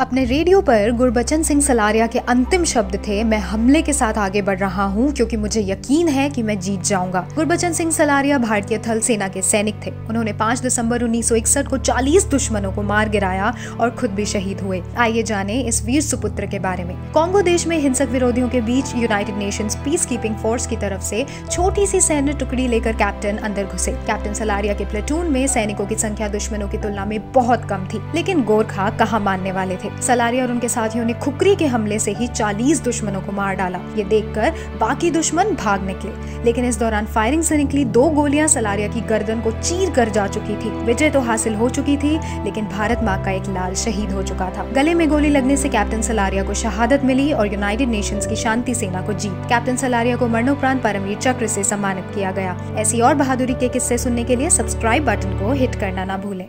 अपने रेडियो पर गुरबचन सिंह सलारिया के अंतिम शब्द थे, मैं हमले के साथ आगे बढ़ रहा हूं क्योंकि मुझे यकीन है कि मैं जीत जाऊंगा। गुरबचन सिंह सलारिया भारतीय थल सेना के सैनिक थे। उन्होंने 5 दिसंबर 1961 को 40 दुश्मनों को मार गिराया और खुद भी शहीद हुए। आइए जाने इस वीर सुपुत्र के बारे में। कांगो देश में हिंसक विरोधियों के बीच यूनाइटेड नेशन पीस फोर्स की तरफ से छोटी सी सैन्य टुकड़ी लेकर कैप्टन अंदर घुसे। कैप्टन सलारिया के प्लेटून में सैनिकों की संख्या दुश्मनों की तुलना में बहुत कम थी, लेकिन गोरखा कहाँ मानने वाले थे। सलारिया और उनके साथियों ने खुकरी के हमले से ही 40 दुश्मनों को मार डाला। ये देखकर बाकी दुश्मन भाग निकले, लेकिन इस दौरान फायरिंग से निकली 2 गोलियां सलारिया की गर्दन को चीर कर जा चुकी थी। विजय तो हासिल हो चुकी थी, लेकिन भारत माँ का एक लाल शहीद हो चुका था। गले में गोली लगने से कैप्टन सलारिया को शहादत मिली और यूनाइटेड नेशंस की शांति सेना को जीत। कैप्टन सलारिया को मरणोपरांत परमवीर चक्र से सम्मानित किया गया। ऐसी और बहादुरी के किस्से सुनने के लिए सब्सक्राइब बटन को हिट करना ना भूलें।